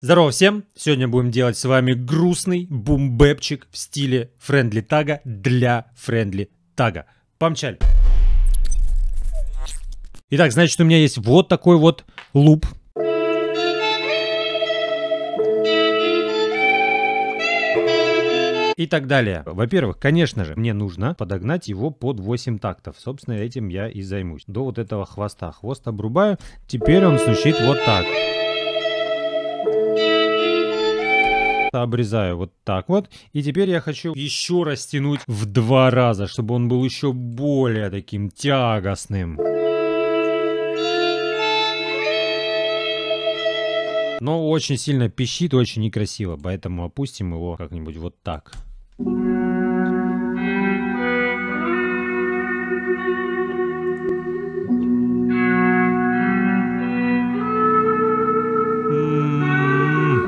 Здорово всем! Сегодня будем делать с вами грустный бумбэпчик в стиле Friendly Thug для Friendly Thug. Помчали! Итак, значит, у меня есть вот такой вот луп. И так далее. Во-первых, конечно же, мне нужно подогнать его под 8 тактов. Собственно, этим я и займусь. До вот этого хвоста. Хвост обрубаю. Теперь он звучит вот так. Обрезаю вот так вот. И теперь я хочу еще растянуть в 2 раза, чтобы он был еще более таким тягостным. Но очень сильно пищит, очень некрасиво. Поэтому опустим его как-нибудь вот так.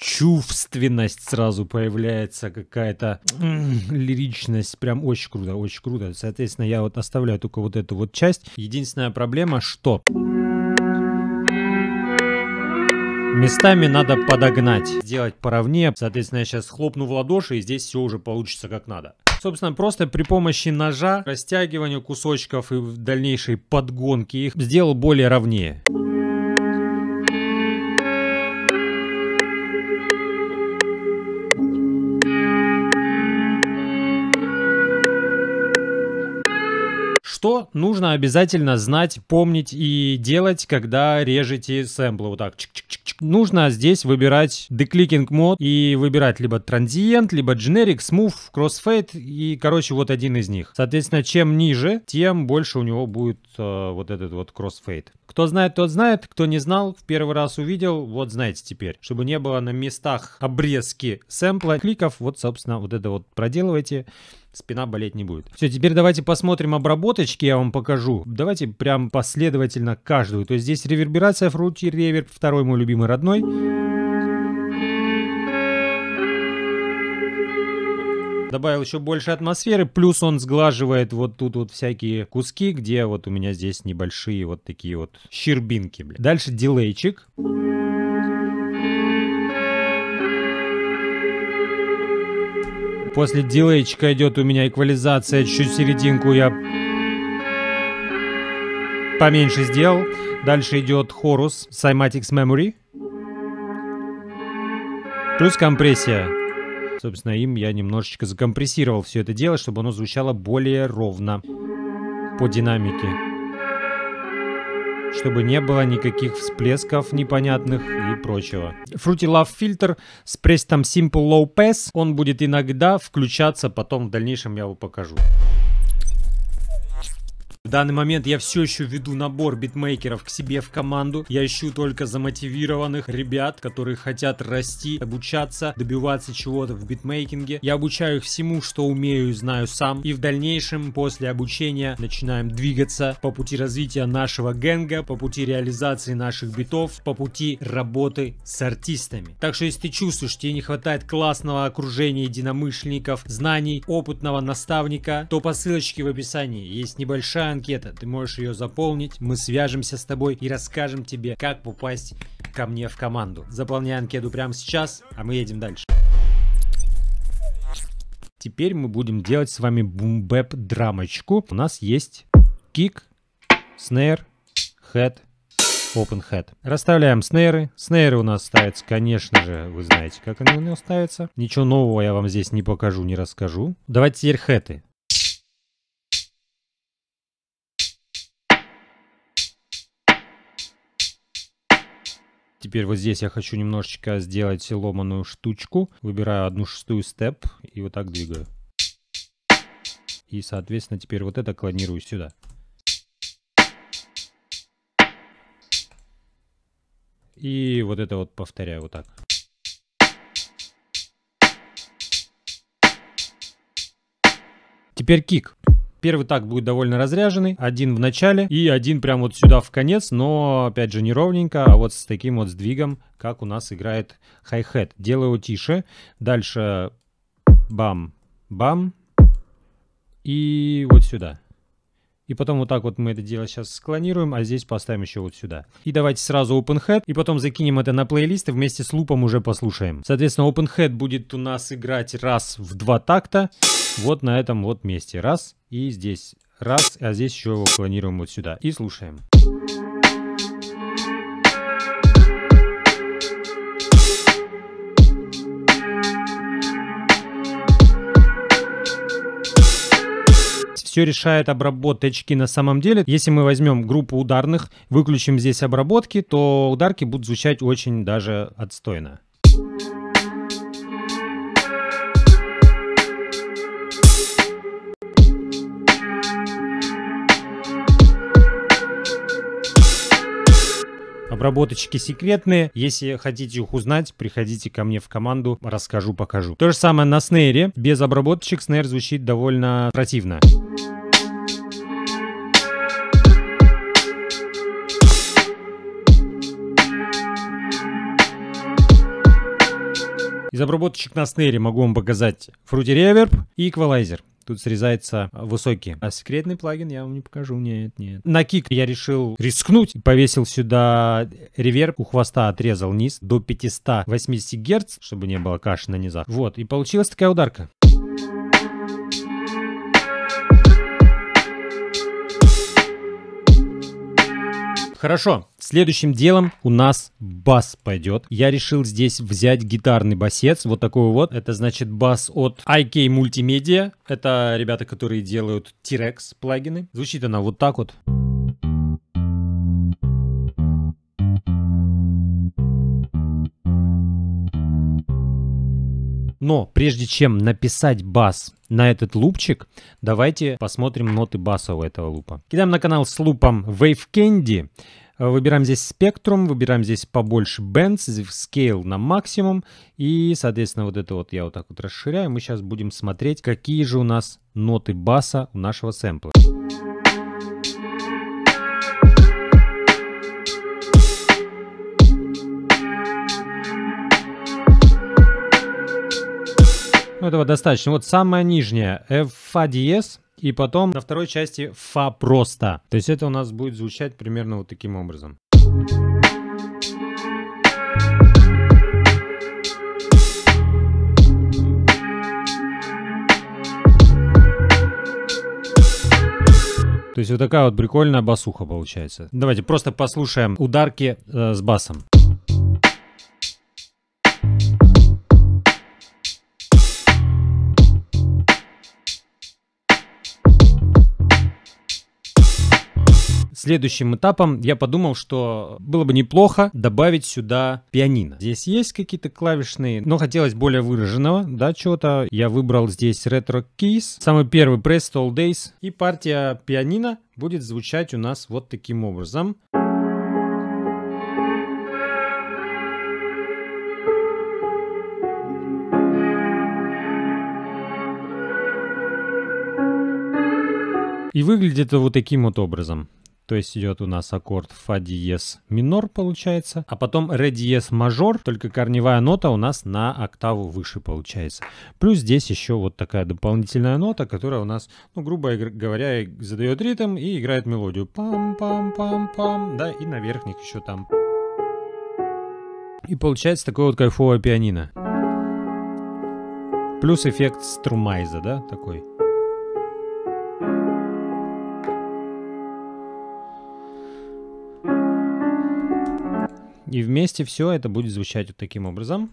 Чувственность сразу появляется, какая-то лиричность. Прям очень круто, очень круто. Соответственно, я вот оставляю только вот эту вот часть. Единственная проблема, что местами надо подогнать, сделать поровнее. Соответственно, я сейчас хлопну в ладоши, и здесь все уже получится как надо. Собственно, просто при помощи ножа, растягивания кусочков и в дальнейшей подгонки их сделал более ровнее. Что нужно обязательно знать, помнить и делать, когда режете сэмплы. Вот так. Чик-чик-чик-чик. Нужно здесь выбирать декликинг мод и выбирать либо транзиент, либо generic, smooth, crossfade и, короче, вот один из них. Соответственно, чем ниже, тем больше у него будет вот этот вот crossfade. Кто знает, тот знает. Кто не знал, в первый раз увидел, вот знаете теперь. Чтобы не было на местах обрезки сэмпла, кликов, вот, собственно, вот это вот проделывайте. Спина болеть не будет. Все, теперь давайте посмотрим обработочки, я вам покажу. Давайте прям последовательно каждую. То есть здесь реверберация, Fruity Reverb, второй мой любимый родной. Добавил еще больше атмосферы, плюс он сглаживает вот тут вот всякие куски, где вот у меня здесь небольшие вот такие вот щербинки. Бля. Дальше дилейчик. После дилейчика идет у меня эквализация, чуть-чуть серединку я поменьше сделал. Дальше идет хорус, Cymatics Memory. Плюс компрессия. Собственно, им я немножечко закомпрессировал все это дело, чтобы оно звучало более ровно по динамике. Чтобы не было никаких всплесков непонятных и прочего. Fruity Love фильтр с пресетом Simple Low Pass. Он будет иногда включаться, потом в дальнейшем я его покажу. В данный момент я все еще веду набор битмейкеров к себе в команду. Я ищу только замотивированных ребят, которые хотят расти, обучаться, добиваться чего-то в битмейкинге. Я обучаю их всему, что умею и знаю сам. И в дальнейшем, после обучения, начинаем двигаться по пути развития нашего гэнга, по пути реализации наших битов, по пути работы с артистами. Так что, если ты чувствуешь, что тебе не хватает классного окружения единомышленников, знаний, опытного наставника, то по ссылочке в описании есть небольшая анкета, ты можешь ее заполнить, мы свяжемся с тобой и расскажем тебе, как попасть ко мне в команду. Заполняй анкету прямо сейчас, а мы едем дальше. Теперь мы будем делать с вами бумбэп драмочку. У нас есть кик, снейр, хэд, open head. Расставляем снейры. Снейры у нас ставятся, конечно же, вы знаете, как они у нас ставятся. Ничего нового я вам здесь не покажу, не расскажу. Давайте теперь хэты. Теперь вот здесь я хочу немножечко сделать ломаную штучку. Выбираю 1/6 степ и вот так двигаю. И, соответственно, теперь вот это клонирую сюда. И вот это вот повторяю вот так. Теперь кик. Первый такт будет довольно разряженный, один в начале и один прям вот сюда в конец, но опять же не ровненько, а вот с таким вот сдвигом, как у нас играет хай-хэт. Делаю его тише, дальше бам-бам и вот сюда. И потом вот так вот мы это дело сейчас склонируем, а здесь поставим еще вот сюда. И давайте сразу OpenHead, и потом закинем это на плейлист и вместе с лупом уже послушаем. Соответственно, OpenHead будет у нас играть раз в два такта. Вот на этом вот месте. Раз, и здесь раз, а здесь еще его клонируем вот сюда. И слушаем. Все решает обработочки на самом деле. Если мы возьмем группу ударных, выключим здесь обработки, то ударки будут звучать очень даже отстойно. Обработочки секретные. Если хотите их узнать, приходите ко мне в команду, расскажу, покажу. То же самое на снейре. Без обработочек снейр звучит довольно противно. Из обработочек на снейре могу вам показать Fruity Reverb и эквалайзер. Тут срезается высокие. А секретный плагин я вам не покажу. Нет, нет. На кик я решил рискнуть. Повесил сюда реверб. У хвоста отрезал низ до 580 Гц, чтобы не было каши на низах. Вот. И получилась такая ударка. Хорошо, следующим делом у нас бас пойдет. Я решил здесь взять гитарный басец, вот такой вот. Это значит бас от IK Multimedia. Это ребята, которые делают T-Rex плагины. Звучит она вот так вот. Но прежде чем написать бас на этот лупчик, давайте посмотрим ноты баса у этого лупа. Кидаем на канал с лупом Wave Candy. Выбираем здесь спектрум, выбираем здесь побольше bands, scale на максимум. И, соответственно, вот это вот я вот так вот расширяю. Мы сейчас будем смотреть, какие же у нас ноты баса у нашего сэмпла. Этого достаточно. Вот самая нижняя Фа диез, и потом на второй части Фа просто. То есть это у нас будет звучать примерно вот таким образом. То есть вот такая вот прикольная басуха получается. Давайте просто послушаем ударки с басом. Следующим этапом я подумал, что было бы неплохо добавить сюда пианино. Здесь есть какие-то клавишные, но хотелось более выраженного, да, чего-то. Я выбрал здесь Retro Keys, самый первый Press All Days. И партия пианино будет звучать у нас вот таким образом. И выглядит это вот таким вот образом. То есть идет у нас аккорд Фа диез минор получается, а потом Ре диез мажор, только корневая нота у нас на октаву выше получается. Плюс здесь еще вот такая дополнительная нота, которая у нас, ну, грубо говоря, задает ритм и играет мелодию. Пам-пам-пам-пам, да, и на верхних еще там. И получается такое вот кайфовое пианино. Плюс эффект струмайза, да, такой. И вместе все это будет звучать вот таким образом.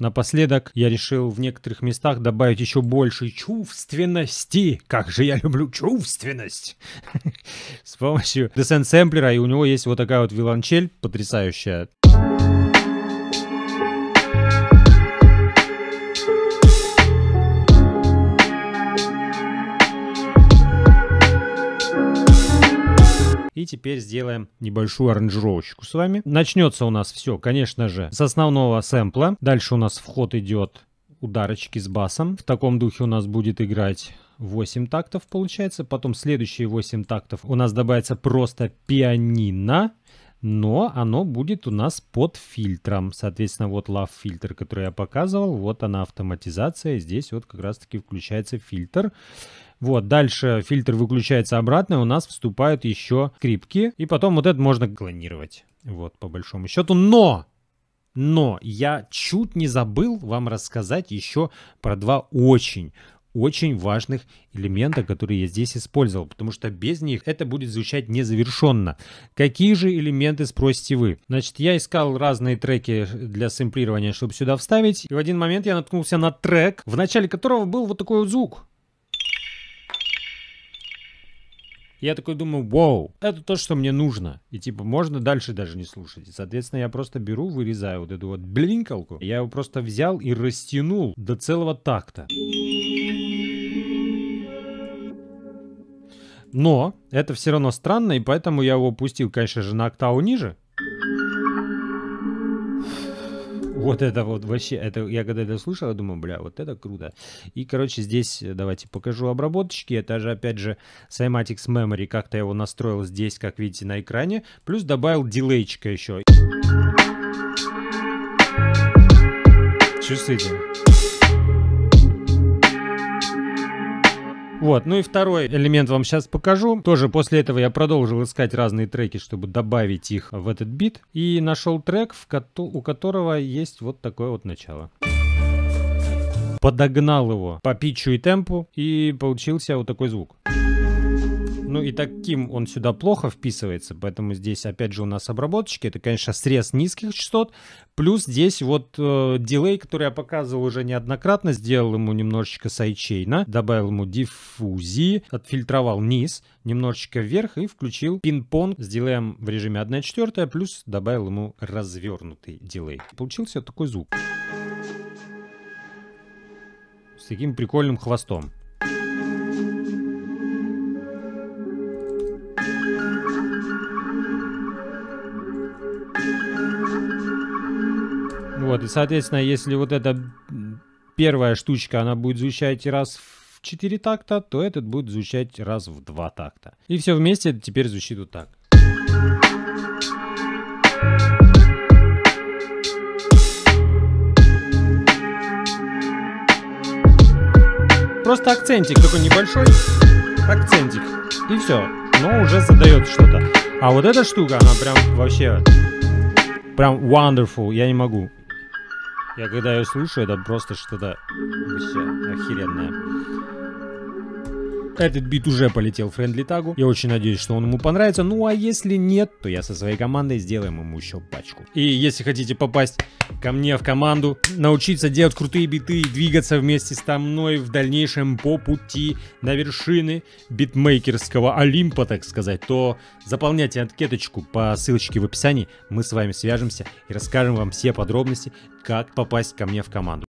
Напоследок я решил в некоторых местах добавить еще больше чувственности. Как же я люблю чувственность! С помощью Decent Сэмплера, и у него есть вот такая вот виолончель потрясающая. И теперь сделаем небольшую аранжировочку с вами. Начнется у нас все, конечно же, с основного сэмпла. Дальше у нас вход идет ударочки с басом. В таком духе у нас будет играть 8 тактов, получается. Потом следующие 8 тактов у нас добавится просто пианино. но оно будет у нас под фильтром. Соответственно, вот Love фильтр, который я показывал, вот она автоматизация, здесь вот как раз таки включается фильтр. Вот, дальше фильтр выключается обратно, у нас вступают еще скрипки, и потом вот это можно клонировать, вот, по большому счету. Но я чуть не забыл вам рассказать еще про два очень важных элемента, которые я здесь использовал, потому что без них это будет звучать незавершенно. Какие же элементы, спросите вы? Значит, я искал разные треки для сэмплирования, чтобы сюда вставить, и в один момент я наткнулся на трек, в начале которого был вот такой вот звук. Я такой думаю, вау, это то, что мне нужно. И типа можно дальше даже не слушать. И, соответственно, я просто беру, вырезаю вот эту вот блинкалку. Я его просто взял и растянул до целого такта. Но это все равно странно, и поэтому я его опустил, конечно же, на октаву ниже. Вот это вот вообще, это я когда это слышал, я думаю, бля, вот это круто. И, короче, здесь давайте покажу обработочки. Это же, опять же, Cymatics Memory, как-то я его настроил здесь, как видите, на экране. Плюс добавил дилейчика еще. Чувствуете? Вот, ну и второй элемент вам сейчас покажу. Тоже после этого я продолжил искать разные треки, чтобы добавить их в этот бит. И нашел трек, у которого есть вот такое вот начало. Подогнал его по питчу и темпу, и получился вот такой звук. Ну и таким он сюда плохо вписывается, поэтому здесь опять же у нас обработчики. Это, конечно, срез низких частот. Плюс здесь вот дилей, который я показывал уже неоднократно. Сделал ему немножечко сайдчейна, добавил ему диффузии, отфильтровал низ, немножечко вверх и включил пинг-понг с дилеем в режиме 1/4, плюс добавил ему развернутый дилей. Получился вот такой звук. С таким прикольным хвостом. Вот, и, соответственно, если вот эта первая штучка, она будет звучать раз в 4 такта, то этот будет звучать раз в 2 такта. И все вместе теперь звучит вот так. Просто акцентик, такой небольшой акцентик. И все, но уже задает что-то. А вот эта штука, она прям вообще, прям wonderful, я не могу. Я когда ее слышу, это просто что-то вообще охеренное. Этот бит уже полетел Friendly Thug. Я очень надеюсь, что он ему понравится. Ну а если нет, то я со своей командой сделаем ему еще пачку. И если хотите попасть ко мне в команду, научиться делать крутые биты и двигаться вместе со мной в дальнейшем по пути на вершины битмейкерского Олимпа, так сказать, то заполняйте анкеточку по ссылочке в описании. Мы с вами свяжемся и расскажем вам все подробности, как попасть ко мне в команду.